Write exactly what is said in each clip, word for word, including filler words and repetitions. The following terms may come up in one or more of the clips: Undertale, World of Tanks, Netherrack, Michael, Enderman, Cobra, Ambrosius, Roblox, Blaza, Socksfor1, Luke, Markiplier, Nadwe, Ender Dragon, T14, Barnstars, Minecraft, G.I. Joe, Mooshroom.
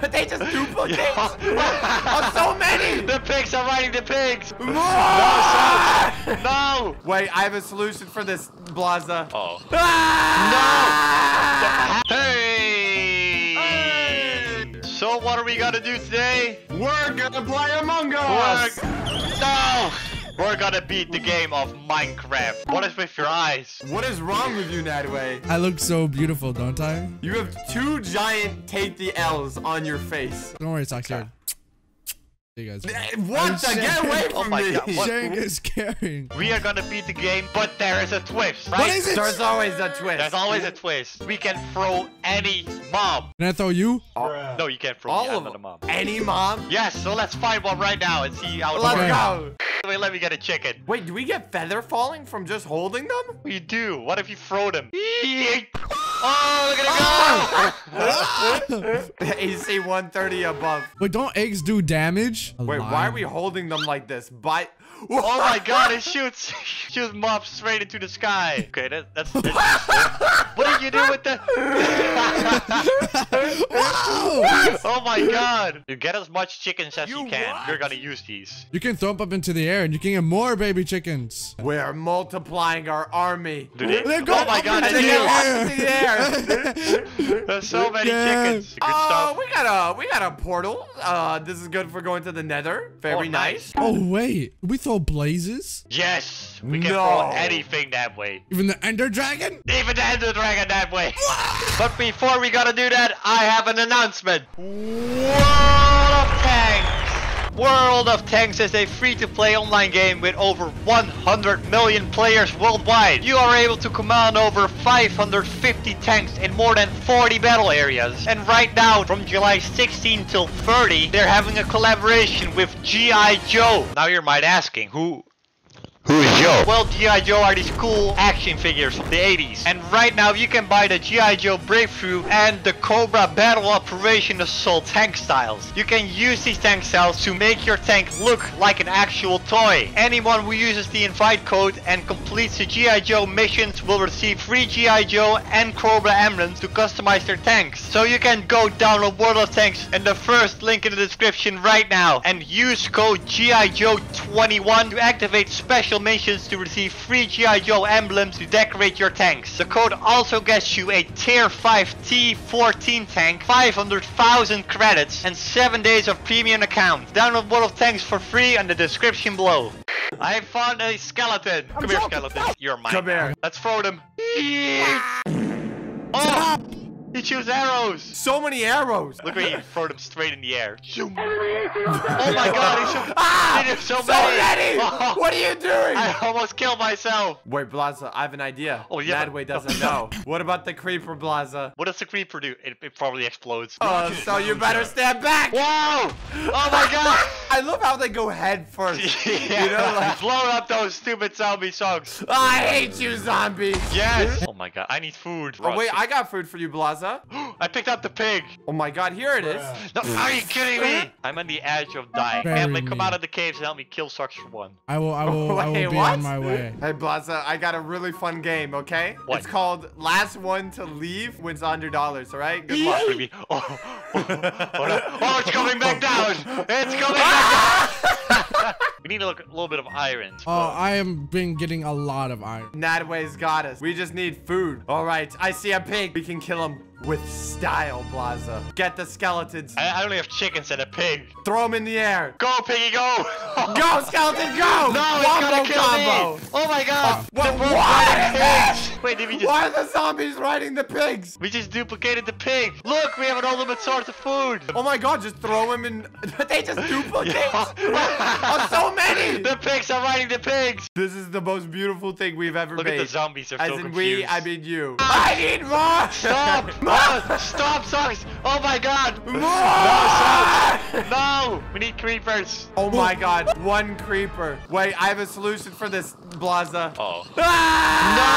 But they just duplicate on so many! The pigs are riding the pigs! More! No! No! Wait, I have a solution for this, Blaza. Oh. Ah! No! Hey! Hey! So what are we gonna do today? We're gonna play Among Us! We're... No! We're gonna beat the game of Minecraft. What is with your eyes? What is wrong with you, Nadwe? I look so beautiful, don't I? You have two giant take the L's on your face. Don't worry, Socksfor one. Hey guys. What? The, get away from oh my me! God, what? Sharing is caring. We are gonna beat the game, but there is a twist, right? What is it? There's always a twist. There's always a twist. We can throw any mob. Can I throw you? Oh. No, you can't throw all me. Of them. The mob. Any mob? Yes. So let's find one right now and see how it works. Let's go. Wait, let me get a chicken. Wait, do we get feather falling from just holding them? We do. What if you throw them? Oh, look at it go! A C one thirty above. Wait, don't eggs do damage? Wait, why are we holding them like this? By oh my god, it shoots shoots mobs straight into the sky. Okay, that, that's... that's what did you do with the... Oh my god. You get as much chickens as you, you can. What? You're gonna use these. You can throw them up into the air and you can get more baby chickens. We're multiplying our army. Do they? They're going oh my god, into the air. There's so many yeah. chickens. Good uh, stuff. We got a we got a portal. Uh, this is good for going to the nether. Very oh, nice. Oh wait, we throw blazes? Yes, we can no. throw anything that way. Even the Ender Dragon? Even the Ender Dragon that way. But before we gotta do that, I have an announcement. World of Tanks! World of Tanks is a free-to-play online game with over one hundred million players worldwide. You are able to command over five hundred fifty tanks in more than forty battle areas. And right now, from July sixteenth till thirty, they're having a collaboration with G I Joe. Now you might asking, who... Who is Joe? Well, G I Joe are these cool action figures from the eighties. And right now you can buy the G I Joe Breakthrough and the Cobra Battle Operation Assault tank styles. You can use these tank styles to make your tank look like an actual toy. Anyone who uses the invite code and completes the G I Joe missions will receive free G I Joe and Cobra emblems to customize their tanks. So you can go download World of Tanks in the first link in the description right now and use code G I Joe twenty-one to activate special missions to receive free G I Joe emblems to decorate your tanks. The code also gets you a tier five T fourteen tank, five hundred thousand credits, and seven days of premium account. Download World of Tanks for free in the description below. I found a skeleton. Come I'm here, skeleton. Out. You're mine. Come here. Let's throw them. Oh! He shoots arrows. So many arrows. Look at you throw them straight in the air. Zoom. Oh my god, he shoots ah, he so, so many. many. Oh. What are you doing? I almost killed myself. Wait, Blaza, I have an idea. Oh yeah. Nadwe doesn't know. What about the creeper, Blaza? What does the creeper do? It, it probably explodes. Oh, so you better stand back. Whoa. Oh my god. I love how they go head first. Yeah. You know, like blowing up those stupid zombie songs. Oh, I hate you, zombies. Yes. Oh my god, I need food. Oh, wait, I got food for you, Blaza. I picked up the pig. Oh my god, here it is. No, are you kidding me? I'm on the edge of dying. Family, come out of the caves and help me kill Socksfor one. I will, I will, Wait, I will be what? on my way. Hey, Blaza, I got a really fun game, okay? What? It's called Last One to Leave Wins one hundred dollars, alright? Good luck. Oh, oh, oh, oh, it's coming back down. It's coming back down. We need a little bit of iron. Oh, uh, I have been getting a lot of iron. Nadwe's got us. We just need food. All right, I see a pig. We can kill him with style, Blaza. Get the skeletons. I, I only have chickens and a pig. Throw them in the air. Go, piggy, go. Go, skeleton, go. No, it's gonna kill combo. me. Oh my god. Uh, what? What? Wait, did we just... Why are the zombies riding the pigs? We just duplicated the pig. Look, we have an ultimate source of food. Oh my god, just throw him in. They just duplicate. I'm so many. The pigs are riding the pigs. This is the most beautiful thing we've ever Look made. Look at the zombies. They're As so in confused. we, I mean you. I need more. Stop. More. Stop, Socks. Oh my god. More. No, Socks. No. We need creepers. Oh my god. One creeper. Wait, I have a solution for this, Blaza. Oh. Ah! No.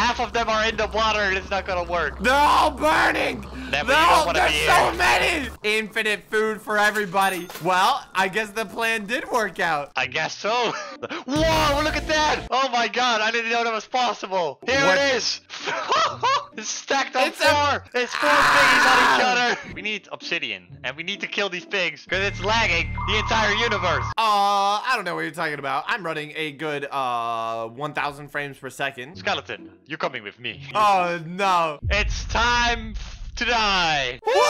Half of them are in the water and it's not going to work. They're all burning. there, but no, you don't want to be so here. Many! Infinite food for everybody. Well, I guess the plan did work out. I guess so. Whoa, look at that! Oh my god, I didn't know that was possible. Here what? It is. It's stacked on it's four. A... It's four ah! piggies on each other. We need obsidian, and we need to kill these pigs because it's lagging the entire universe. Uh, I don't know what you're talking about. I'm running a good uh one thousand frames per second. Skeleton, you're coming with me. Oh no! It's time to die. Whoa!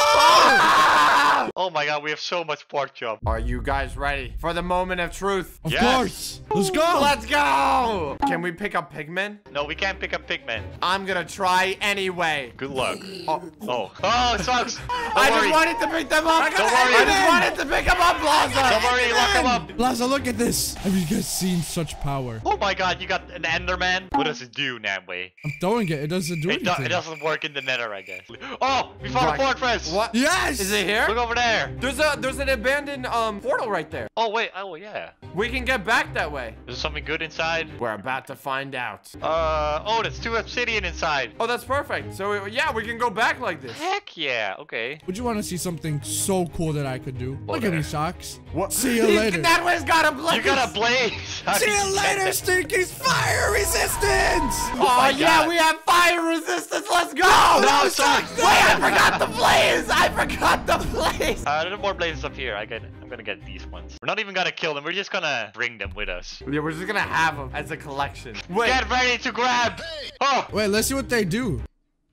Oh my god, we have so much pork chop. Are you guys ready for the moment of truth? Of yes. course. Let's go. Let's go. Can we pick up pigmen? No, we can't pick up pigmen. I'm going to try anyway. Good luck. Oh. Oh, oh it sucks. I worry. just wanted to pick them up. Don't I worry. I just wanted to pick them up, Blaza. Don't worry. Lock them up. Blaza, look at this. Have you guys seen such power? Oh my god, you got an Enderman. What does it do, Nadwe? I'm throwing it. It doesn't do it anything. Do it doesn't work in the nether, I guess. Oh. Oh, we found right. a fortress. What? Yes. Is it here? Look over there. There's a there's an abandoned um portal right there. Oh wait. Oh yeah. We can get back that way. Is there something good inside? We're about to find out. Uh oh, there's two obsidian inside. Oh, that's perfect. So we, yeah, we can go back like this. Heck yeah. Okay. Would you want to see something so cool that I could do? Well, Look there. at me, Socks. What? See you later. That one's got a blaze. You got a blaze. See you later, Stinky's fire resistance. Oh, oh yeah, we have fire resistance. Let's go. No, no Socks. Wait. I forgot the blaze! I forgot the blaze! Uh, there are more blazes up here. I get, I'm gonna get these ones. We're not even gonna kill them. We're just gonna bring them with us. Yeah, we're just gonna have them as a collection. Wait. Get ready to grab! Oh! Wait, let's see what they do.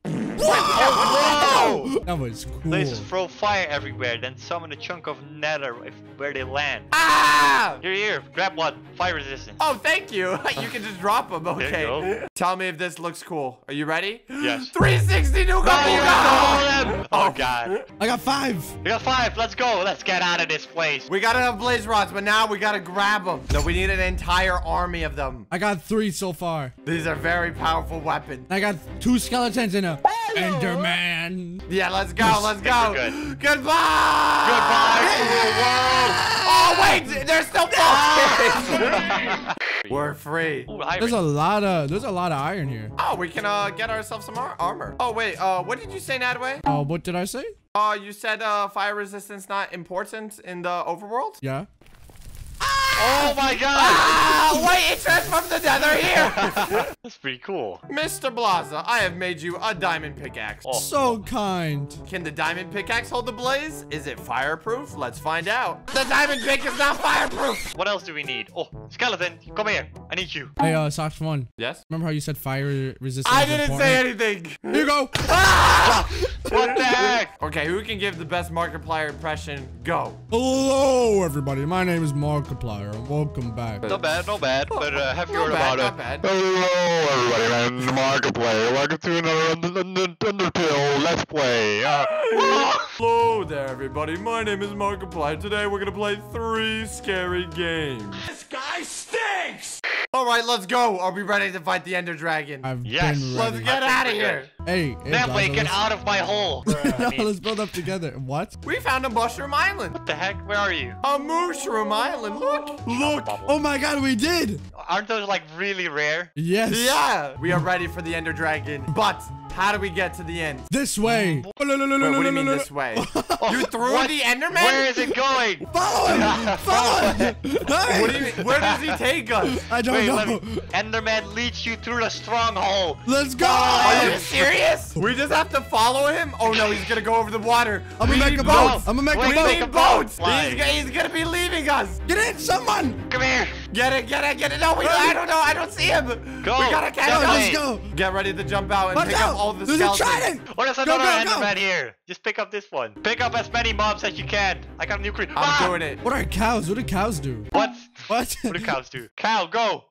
Whoa! Whoa! That was cool. They just throw fire everywhere, then summon a chunk of nether if, where they land. Ah! Here, here. Grab one. Fire resistance. Oh, thank you. You can just drop them. Okay. There you go. Tell me if this looks cool. Are you ready? Yes. three sixty new combo. Oh, God. I got five. We got five. Let's go. Let's get out of this place. We got enough blaze rods, but now we got to grab them. No, we need an entire army of them. I got three so far. These are very powerful weapons. I got two skeletons in a... Enderman. Yeah, let's go. Yes. Let's go. Good. Goodbye. Goodbye to the world. Oh, wait. There's still more. We're free. Ooh, there's a lot of there's a lot of iron here. Oh, we can uh, get ourselves some ar armor. Oh, wait. Uh, what did you say, Nadwe? Oh, uh, what did I say? Uh, you said uh, fire resistance not important in the overworld? Yeah. Oh my god! Ah, wait, it transformed the nether here! That's pretty cool. Mister Blaza, I have made you a diamond pickaxe. Oh. So kind. Can the diamond pickaxe hold the blaze? Is it fireproof? Let's find out. The diamond pick is not fireproof! What else do we need? Oh, skeleton, come here. I need you. Hey, uh, Socksfor one. Yes? Remember how you said fire resistance? I didn't say anything. Here you go. Ah! What the heck? Okay, who can give the best Markiplier impression? Go. Hello, everybody. My name is Markiplier. Welcome back. Not bad, not bad, but uh, have you heard about it? Not bad. Hello, everybody, my name is Markiplier. Welcome to another Undertale Let's Play. Uh, Hello there, everybody. My name is Markiplier. Today, we're gonna play three scary games. This guy stinks! All right, let's go. Are we ready to fight the Ender Dragon? I've yes. Been ready. Let's get out of here. Hey, hey that Blaza, way, get out of my hole. No, let's build up together. What? We found a Mooshroom Island. What the heck? Where are you? A Mooshroom Island. Look. Look. Oh my God, we did. Aren't those like really rare? Yes. Yeah. We are ready for the Ender Dragon, but. How do we get to the end? This way. Wait, what do you mean this way? You threw what? The Enderman? Where is it going? Follow him. Follow him. Hey. What do you mean? Where does he take us? I don't Wait, know. Me... Enderman leads you through the stronghold. Let's go. Oh, are you serious? We just have to follow him? Oh, no. He's going to go over the water. I'm going to make a boat. I'm going to make a boat. We need boats. He's going to be leaving us. Get in, someone. Come here. Get it, get it, get it. No, we, I don't know. I don't see him. Go. We gotta catch him. Let's go. Get ready to jump out and Watch pick out. up all the There's skeletons. There's a trident. Oh, there's another Enderman here. Just pick up this one. Pick up as many mobs as you can. I got a new creep. I'm ah! doing it. What are cows? What do cows do? What? What? What do cows do? Cow, go.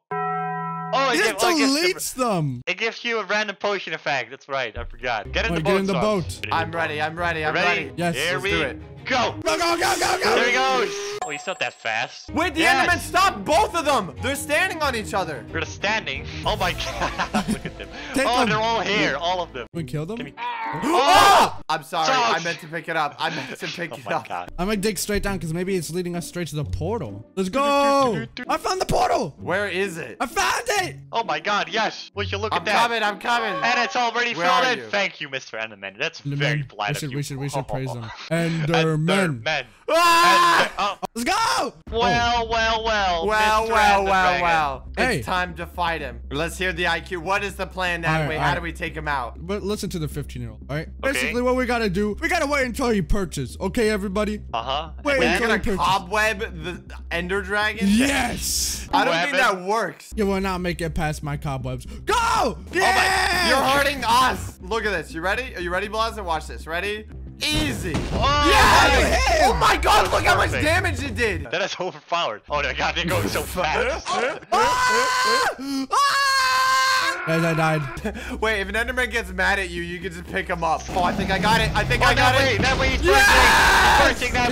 Oh, it, it gives, deletes oh, it them. It gives you a random potion effect. That's right. I forgot. Get in Wait, the boat. Get in the boat. I'm ready. I'm ready. I'm ready. ready. Yes. Here let's we do it. Go. Go, go, go, go, go. There he goes. Oh, he's not that fast. Wait, the yes. Enderman stopped both of them. They're standing on each other. They're standing. Oh my god. Look at them. Oh, them. They're all here. All of them. Can we kill them? We... Oh! Oh! I'm sorry. Josh! I meant to pick it up. I meant to pick oh it up. God. I'm gonna dig straight down because maybe it's leading us straight to the portal. Let's go. I found the portal. Where is it? I found it. Oh my god. Yes. Would you look I'm at that? I'm coming. I'm coming. And it's already filled in. Thank you, Mister Enderman. That's Enderman. Very polite of you. We should, we should, we should praise him. Enderman. Enderman. Ah! Oh. Let's go! Well, oh. well, well. Well, Mister well, well, well. Hey. It's time to fight him. Let's hear the I Q. What is the plan now? Right, Wait, how right. do we take him out? But listen to the fifteen-year-old, all right? Okay. Basically, what we got to do, we got to wait until he purchase. Okay, everybody? Uh-huh. Wait then, until he purchase. Cobweb the Ender Dragon? Yes! I don't Weapon. think that works. You will not make it past my cobwebs. Go! Yeah! Oh, you're hurting us. Look at this. You ready? Are you ready, Blaza? Watch this. Ready? Easy. Oh, yes! Nice. Oh my god, look perfect. how much damage it did. That is overpowered. Oh my god, they're going so fast. Oh. Ah! Ah! Guys, I died. Wait, if an Enderman gets mad at you, you can just pick him up. Oh, I think I got it. I think oh, I got that it. Way. That way he's bursting. Yes! He's bursting that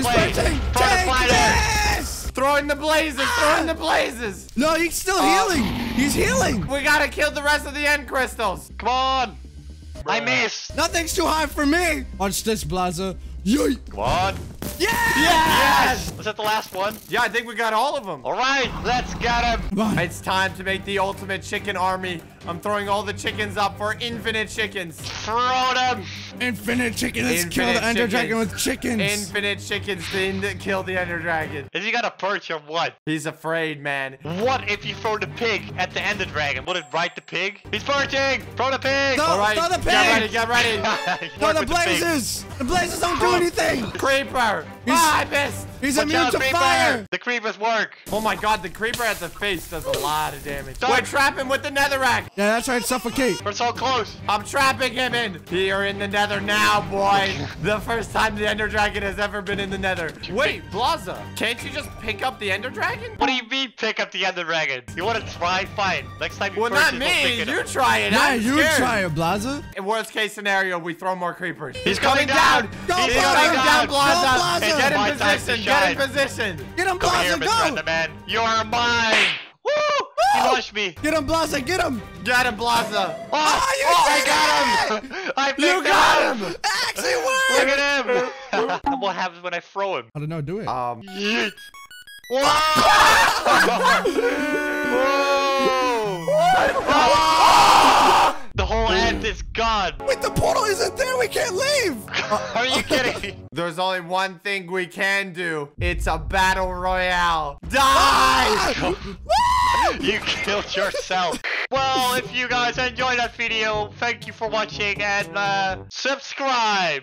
he's way. Take this! Throwing the blazes. Ah! Throwing the blazes. No, he's still oh. healing. He's healing. We gotta kill the rest of the end crystals. Come on. I missed. Nothing's too high for me. Watch this, Blaza. Yeet. Come on. Yes! Yes! Yes! Was that the last one? Yeah, I think we got all of them. All right, let's get him. It's time to make the ultimate chicken army. I'm throwing all the chickens up for infinite chickens. Throw them. Infinite chicken. Let's infinite kill the chickens. Ender Dragon with chickens. Infinite chickens to kill the Ender Dragon. Is he got a perch or what? He's afraid, man. What if you throw the pig at the Ender Dragon? Would it bite the pig? He's perching. Throw the pig. No, all right. Throw the pig. Get ready. Get ready. Throw the blazes. The, the blazes don't do anything. Creeper. He's, ah, I missed. He's Watch immune to creeper. fire. The creepers work. Oh my god, the creeper at the face does a lot of damage. Stop. We're trapping with the netherrack. Yeah, that's right. Suffocate. We're so close. I'm trapping him in. We are in the nether now, boy. The first time the Ender Dragon has ever been in the nether. Wait, Blaza, can't you just pick up the Ender Dragon? What do you mean pick up the Ender Dragon? You want to try? Fine. Next time you well, not it, me. We'll pick it you up. try it. Yeah, you try it, Blaza. In worst case scenario, we throw more creepers. He's, He's coming, coming down. down. He's, He's coming down, down Blaza. Hey, get in position. Get in position. Get him, Blaza. Go. Man. You're mine. Woo! He launched me. Get him, Blaza. Get him. Get him, Blaza. Oh, oh, you oh I got him. I you got him. him. Actually worked. Look at him. And what happens when I throw him? I don't know. Do it. Um. Yeet. Whoa! Whoa! The whole end is gone. Wait, the portal isn't there. We can't leave. Are you kidding? There's only one thing we can do. It's a battle royale. Die! You killed yourself. Well, if you guys enjoyed that video, thank you for watching and uh, subscribe.